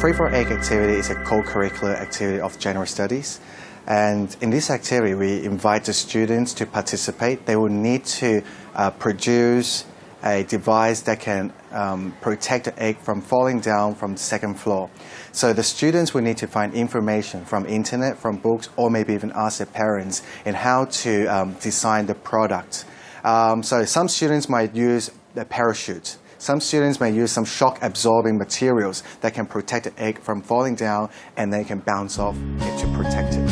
Free for Egg activity is a co-curricular activity of general studies. And in this activity, we invite the students to participate. They will need to produce a device that can protect the egg from falling down from the second floor. So the students will need to find information from internet, from books, or maybe even ask their parents in how to design the product. So some students might use the parachute. Some students may use some shock-absorbing materials that can protect the egg from falling down, and they can bounce off it to protect it.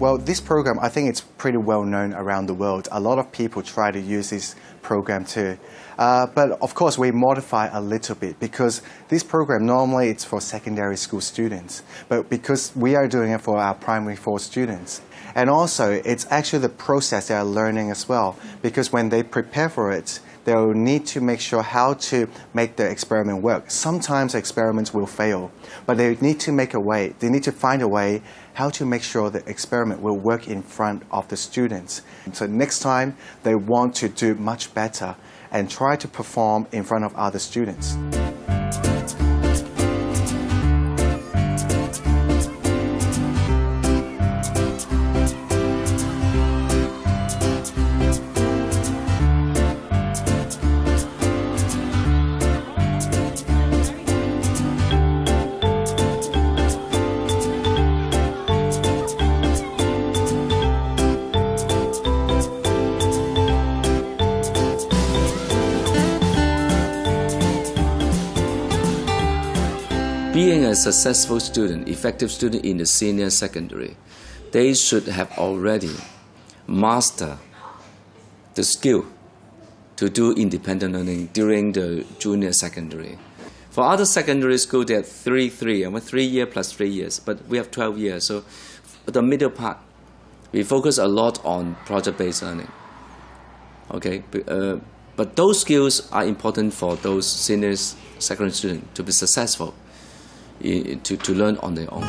Well, this program, I think it's pretty well known around the world. A lot of people try to use this program too. But of course, we modify a little bit because this program, normally it's for secondary school students. But because we are doing it for our primary 4 students. And also, it's actually the process they are learning as well. Because when they prepare for it, they'll need to make sure how to make the experiment work. Sometimes experiments will fail, but they need to make a way. They need to find a way how to make sure the experiment will work in front of the students. So next time, they want to do much better and try to perform in front of other students. Being a successful student, effective student in the senior secondary, they should have already mastered the skill to do independent learning during the junior secondary. For other secondary school, they have 3 year plus 3 years, but we have 12 years. So the middle part, we focus a lot on project-based learning. Okay, but those skills are important for those senior secondary students to be successful. To learn on their own.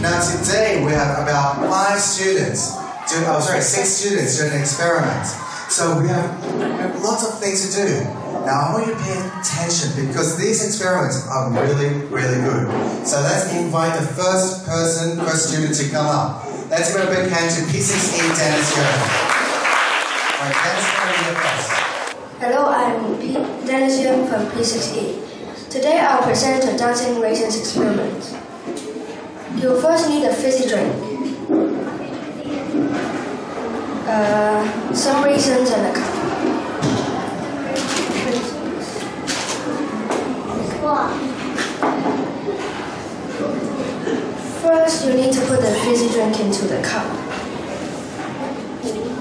Now today we have about 5 students. Six students doing an experiment. So we have lots of things to do. Now I want you to pay attention because these experiments are really, really good. So let's invite the first student to come up. Let's give a big hand to P6E Dennis Young. Alright, Dennis, come here first. Hello, I'm Dennis Young from P6E. Today I'll present a dancing raisins experiment. You'll first need a fizzy drink. Some raisins and a cup. First, you need to put the fizzy drink into the cup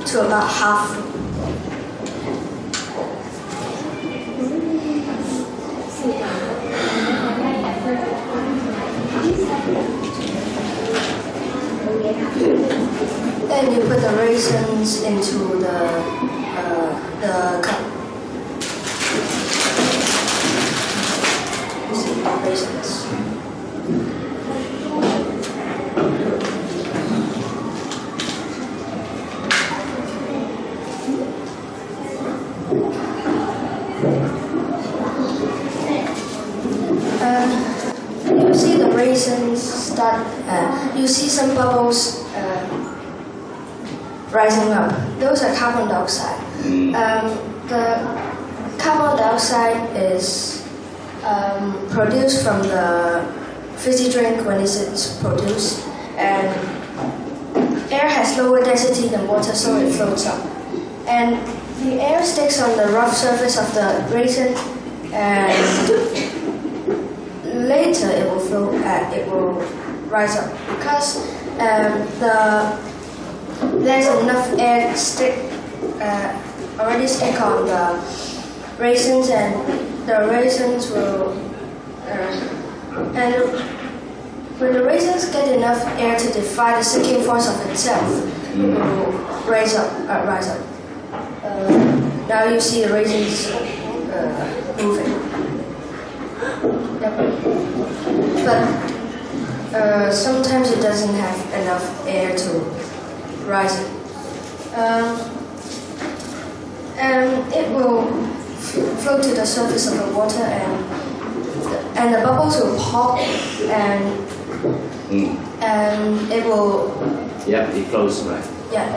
to about half. Then you put the raisins into the cup. You see the raisins. You see the raisins start. You see some bubbles. Rising up. Those are carbon dioxide. The carbon dioxide is produced from the fizzy drink when it's produced, and air has lower density than water, so it floats up. And the air sticks on the rough surface of the basin, and later it will float and it will rise up because there's enough air already stick on the raisins, and the raisins will when the raisins get enough air to defy the sticking force of itself, it will rise up. Now you see the raisins moving. Yep. But sometimes it doesn't have enough air to rise up. And it will float to the surface of the water, and the bubbles will pop, and it will. Yeah, it floats, right? Yeah.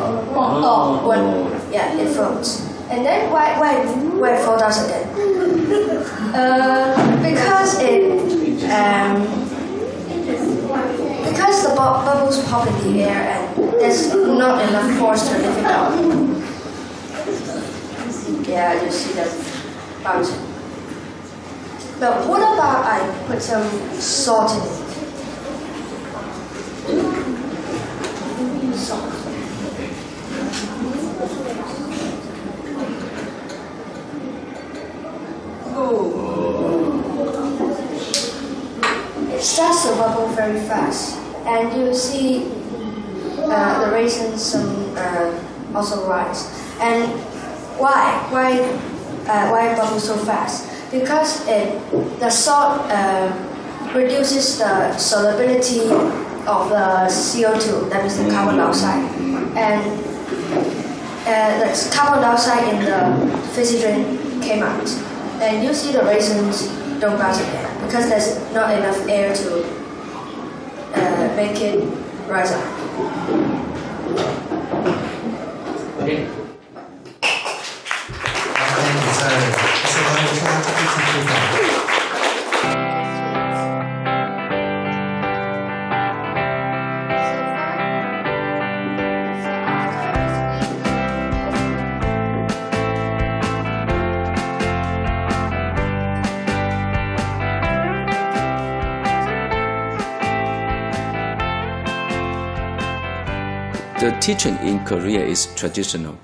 It floats. And then why it falls down again? Because the bubbles pop in the air, and there's not enough force to lift it up. Yeah, you see them bouncing. But what about I put some salt in it? Salt. Oh. It starts to bubble very fast, and you see the raisins also rise. And why bubble so fast? Because the salt reduces the solubility of the CO2, that means the carbon dioxide, and the carbon dioxide in the physicine came out. And you see the raisins don't bounce again because there's not enough air to make it rise up. Okay. The teaching in Korea is traditional,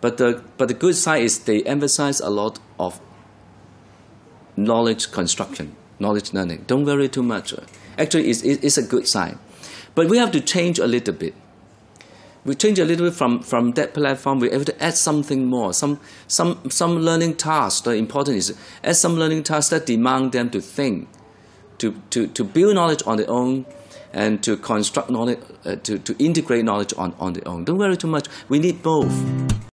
but the good side is they emphasize a lot of knowledge construction, knowledge learning. Don't worry too much. Actually, it's a good side, but we have to change a little bit. We change a little bit from that platform. We have to add something more. Some learning tasks. The important is add some learning tasks that demand them to think, to build knowledge on their own, and to construct knowledge, to integrate knowledge on their own. Don't worry too much. We need both.